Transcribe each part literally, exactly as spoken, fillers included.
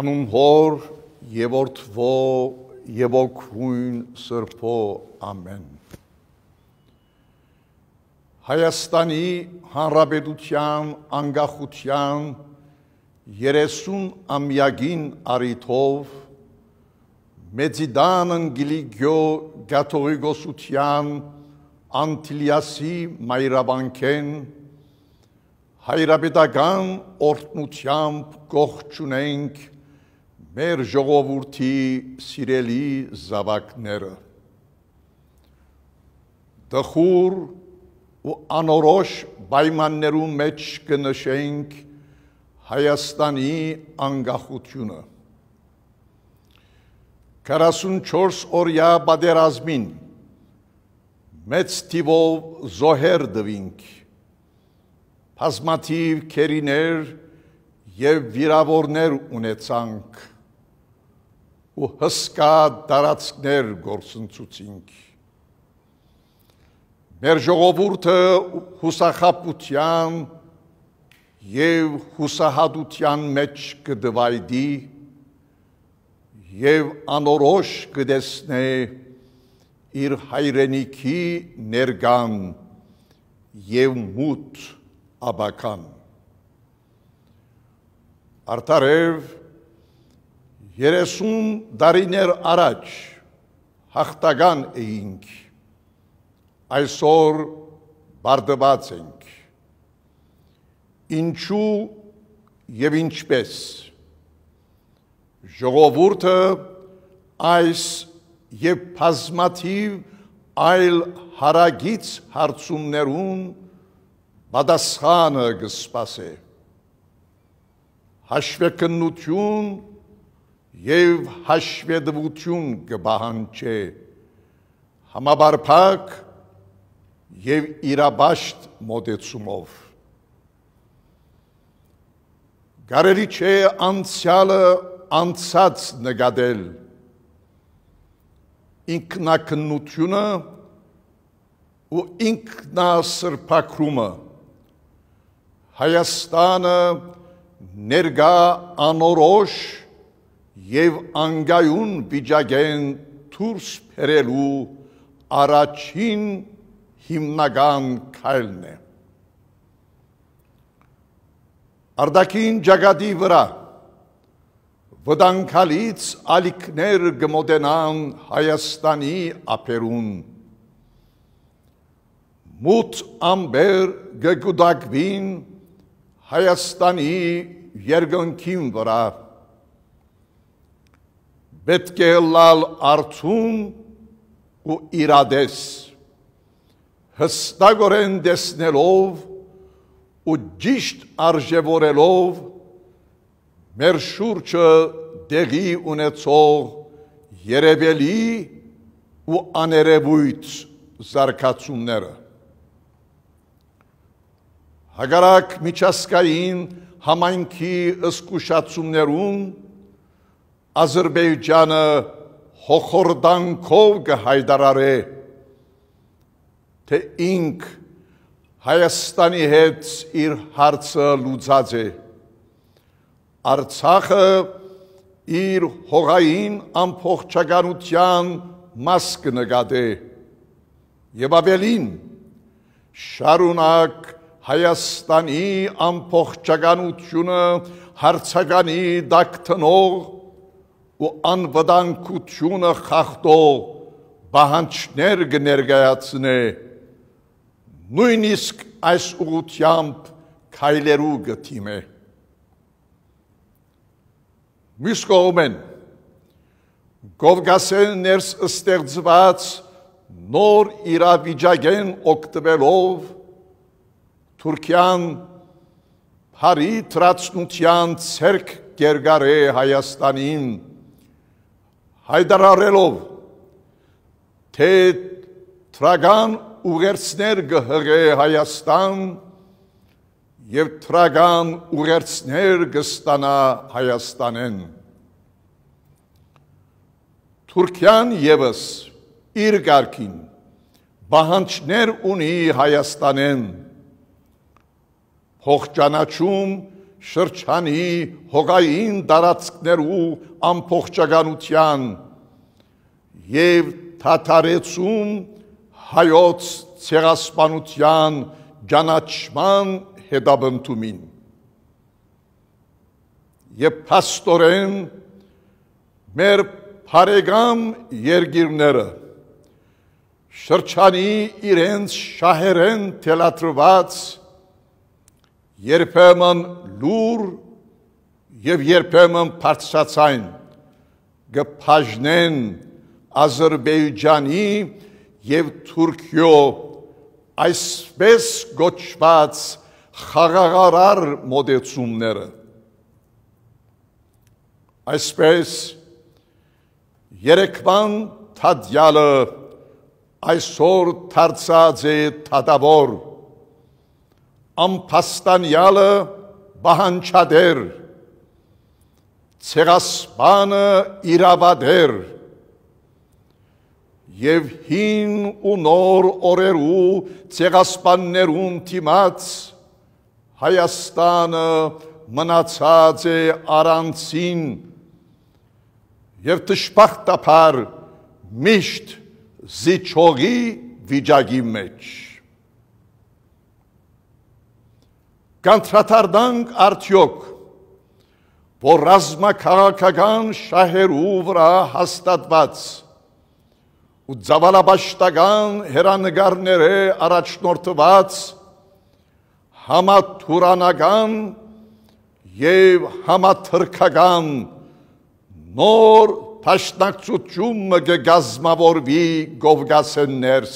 Անումհոր եւ որդվո եւ օգույն սրբո ամեն։ Հայաստանի Հանրապետության անկախության երեսուն ամյակին առիթով Մեծիդան Անգլիգյո Կաթողիկոսության Անտիլիասի մայրաբանքեն հայրապետական օրհնությամբ կողջունենք մեր ժողովրդի սիրելի զավակները։ Դխուր ու անորոշ պայմաններում մեջ կնշենք Հայաստանի անկախությունը։ քառասունչորս օրյա պատերազմին մեծ թիվով զոհեր տվինք, բազմաթիվ քերիներ եւ վիրավորներ ունեցանք ու հսկա տարածքներ գործընծուցինք։ Մեր ժողովուրդը հուսախաբության եւ հուսահատության մեջ կդվայդի եւ անորոշ կդեսնե իր հայրենիքի ներկան եւ մութ աբական։ Արդարև երեսուն դարիներ առաջ հաղթական էինք, այսօր բարդված ենք։ Ինչու եւ ինչպես ժողովուրդը այս եւ բազմաթիվ այլ հարագից հարցումներում պատասխանը կսպասե։ Հաշվեկնություն եւ հաշվետվություն կբահանջե համապարփակ եւ իրաբաշտ մոտեցումով։ Կարելի չէ անցյալը անցած նկատել, ինքնակնությունը ու ինքնասրբագրումը Հայաստանը ներկա անորոշ եւ անգայուն վիճակեն դուրս բերելու առաջին հիմնական քայլն է։ Արդակին ճակատի վրա վտանգալից ալիքներ կմոտենան Հայաստանի ափերուն, մութ ամբեր կգուտակվին Հայաստանի երկնքին վրա։ Պետք է լալ արթուն ու իրադես, հստակորեն դեսնելով ու ճիշտ արժևորելով մեր շուրջը տեղի ունեցող երևելի ու աներևույթ զարգացումները։ Հակառակ միջազգային համայնքի զգուշացումներուն Ադրբեջանը հոխորդանքով կհայտարարե, թե ինք Հայաստանի հետ իր հարցը լուծած է, Արցախը իր հողային ամբողջականության մաս կնկատի եւ ավելին շարունակ Հայաստանի ամբողջականությունը հարցականի դակտնող ու անվտանգությունը խախտող պահանջներ կներկայացնի, նույնիսկ այս ուղղությամբ քայլերու գտիմե։ Մյուս կողմեն Կովկասեն ներս ստեղծված նոր իրավիճակեն օգտվելով Թուրքիան բարի թռացնության ցերկ կերգարե Հայաստանին, հայտարարելով, թե թրագան ուղերձներ կհղե Հայաստան եւ թրագան ուղերձներ կստանա Հայաստանեն։ Թուրքիան եւս իր կարգին պահանջներ ունի Հայաստանեն, փոխճանաչում շրջանի հողային տարածքներու ամբողջականության եւ թաթարեցում հայոց ցեղասպանության ճանաչման հետապնդումին։ Եվ փաստորեն մեր բարեկամ երկիրները շրջանի իրենց շահերեն թելադրված երբեմն լուր եւ երբեմն բարձրացան գփաժնեն Ադրբեջանի եւ Թուրքիո այսպես գոչված խաղաղարար մոտեցումները։ Այսպես Երեքման Թադյալը այսօր դարձած է թադավոր, անփաստանյալը բանչադեր, ցեղասպանը իրավադեր, եւ հին ու նոր օրերու ցեղասպաններուն դիմաց Հայաստանը մնացած է առանցին եւ դժբախտաբար միշտ զիջողի վիճակի մեջ։ Կանտրատարնանք արդյոք, որ ռազմաքաղաքական շահերու վրա հաստատված ու զավալաբաշտական հերանգարները առաջնորդված համաթուրանական եւ համաթրքական նոր Թաշնակցությունը կգազմավորվի Կովկասեն ներս։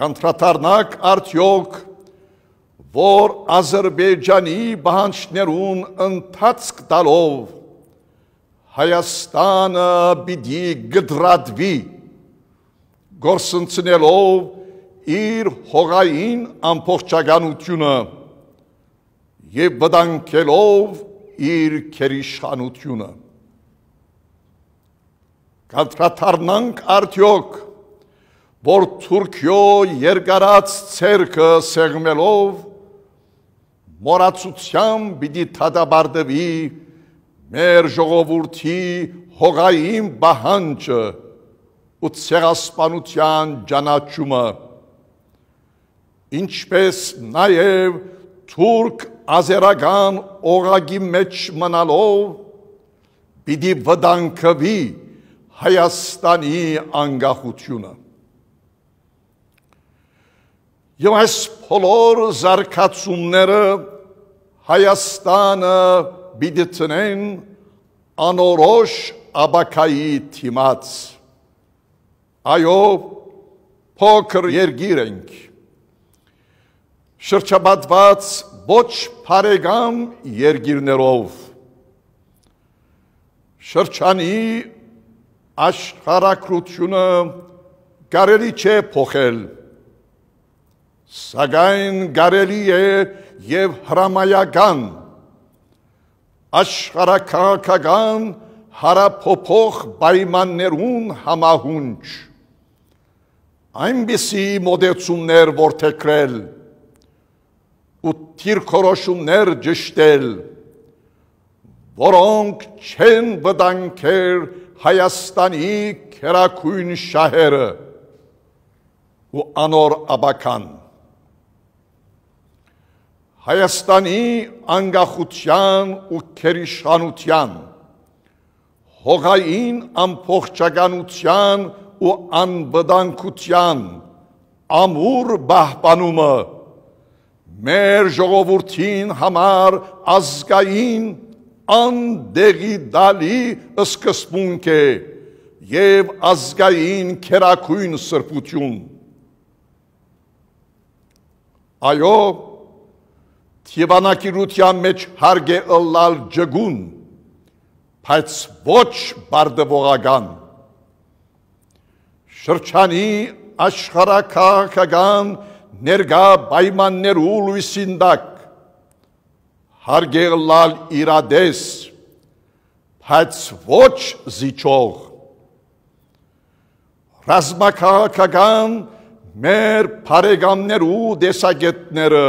Կանտրատարնանք արդյոք, որ Ադրբեջանի բանջարներուն ընթացք տալով Հայաստանը պիտի գդրատվի, գործընծնելով իր հողային ամբողջականությունը եւ վտանգելով իր քերիշխանությունը։ Կանտրատարնանք արդյոք, որ Թուրքիո երկարած ցերկը սեղմելով մոռացությամբ պիտի դադարդվի մեր ժողովրդի հողային բանջարը ու ցեղասպանության ճանաչումը, ինչպես նաև թուրք ազերական օղակի մեջ մնալով պիտի վտանգվի Հայաստանի անկախությունը։ Եվ այս բոլոր զարգացումները Հայաստանը պիտի տնեն անորոշ ապագայի դիմաց։ Այո, փոքր երկիր ենք, շրջապատված ոչ բարեկամ երկիրներով, շրջանի աշխարհագրությունը կարելի չէ փոխել, սակայն կարելի է եւ հրամայական աշխարհաքաղաքական հարաբերող պայմաններուն համահունչ այնպիսի մոտեցումներ որդեգրել ու դիրքորոշումներ ճշտել, որոնք չեն վտանգեր Հայաստանի քերակույն շահերը ու անոր ապագան։ Հայաստանի անկախության ու քերիշխանության, հողային ամբողջականության ու անվտանգության ամուր պահպանումը մեր ժողովրդին համար ազգային անդեղի դալի սկզբունք է և ազգային քերակույն սրբություն։ Այո, դիվանագիտության մեջ հարկ է ըլլալ ջգուն, բայց ոչ բարդվողական։ Շրջանի աշխարհաքաղաքական ներկա պայմաններու լույսին տակ հարկ է ըլլալ իրադես, բայց ոչ զիջող։ ռազմաքաղաքական մեր բարեկամներու տեսակետները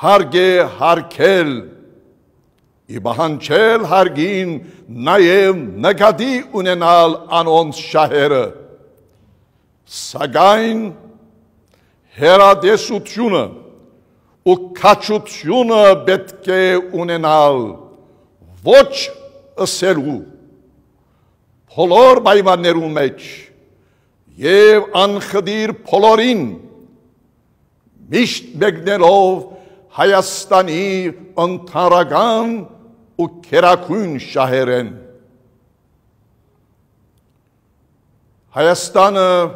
هرگه هرکل ای بهانچل هرگین نایم نگادی اوننال آنون شهر سعاین هراده سطیونه او کاچوتیونه بتکه اوننال وچ اسرو پولار بیمارنرونمچ یه آن خدیر پولارین میشت بگنلو Hayastani antaragan u kerakun şaheren. Hayastanı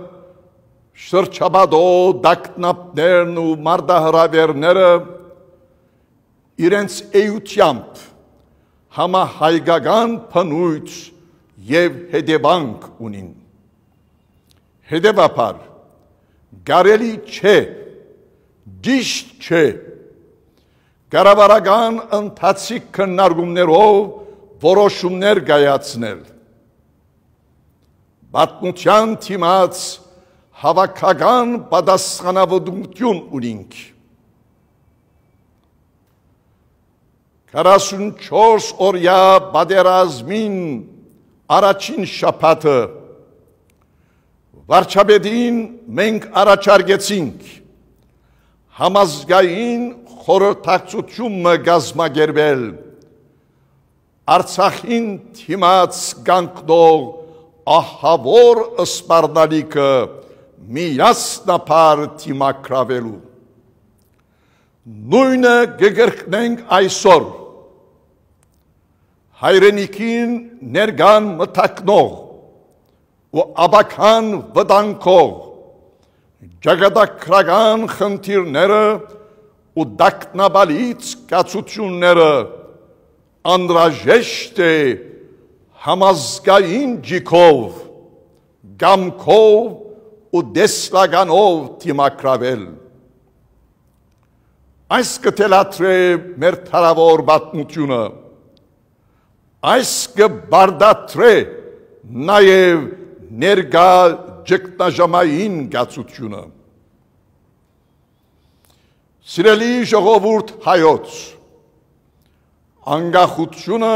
şırçabado daknap dernu mardahra vernere irens eyutyamp hama haygagan panuyts yev hedebank unin. Hedevapar gareli çe diş çe Karabaragan antatsik kırnargumnerov voroşumner gayatsnel. Batmutyan timats havakagan badaskanavudumtyun ulink. Karasun çors orya baderazmin araçin şapatı. Varçabedin menk araçargetsink. Hamazgayin Hor takçutçum gazma gerbel. Artsahin timats gankdog ahavor ısparnalik miyas napar timakravelu. Nuyne gegirkneng aysor. Hayrenikin nergan mıtaknog. U abakan vıdankog. Jagadak kragan hıntirnere u daknabalitz kaçutyunere andrajeşte hamazgayin jikov gamkov u deslaganov timakravel. Ayskı telatre mertaravor batmutyuna ayskı bardatre nayev nerga jiktajamayin kaçutyuna Սիրելի ժողովուրդ հայոց, անկախությունը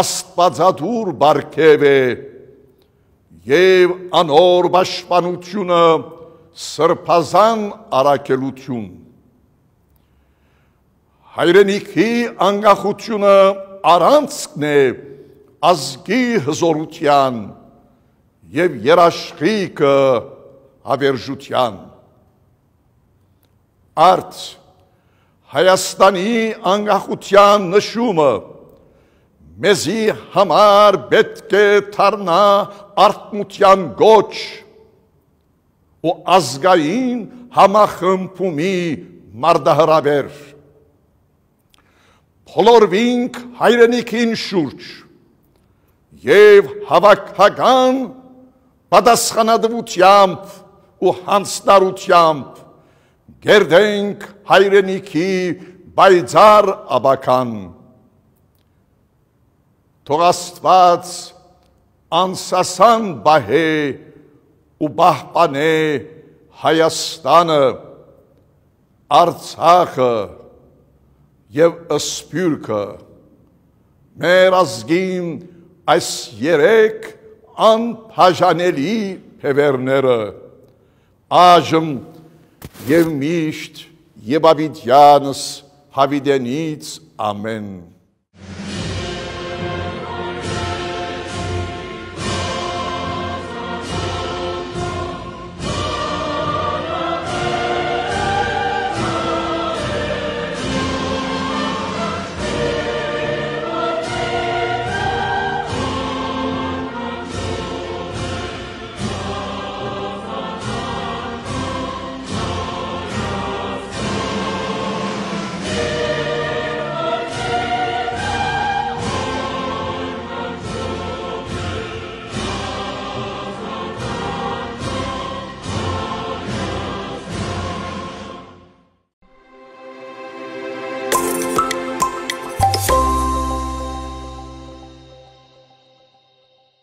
աստվածադուր բարգև է և անոր պաշտպանությունը սրբազան առաքելություն։ Հայրենիքի անկախությունը առանցքն է ազգի հզորության և երաշխիքը հավերժության։ Arts, Hayastani angahutyan nışumu, mezi hamar betke tarna artmutyan goç, o azgayin hamahımpumi mardahıraber. Polorvink hayrenikin şurç, yev havakhagan padaskhanadvutyamp u hansnarutyamp, Gerdenk hayreniki bayzar abakan. Togastvats ansasan bahe ubahpane hayastanı artsakı yev ıspürkı merazgin asyerek antajaneli pevernere ajım Եվ միշտ, եվ ավիդյանս, հավիդենից ամեն։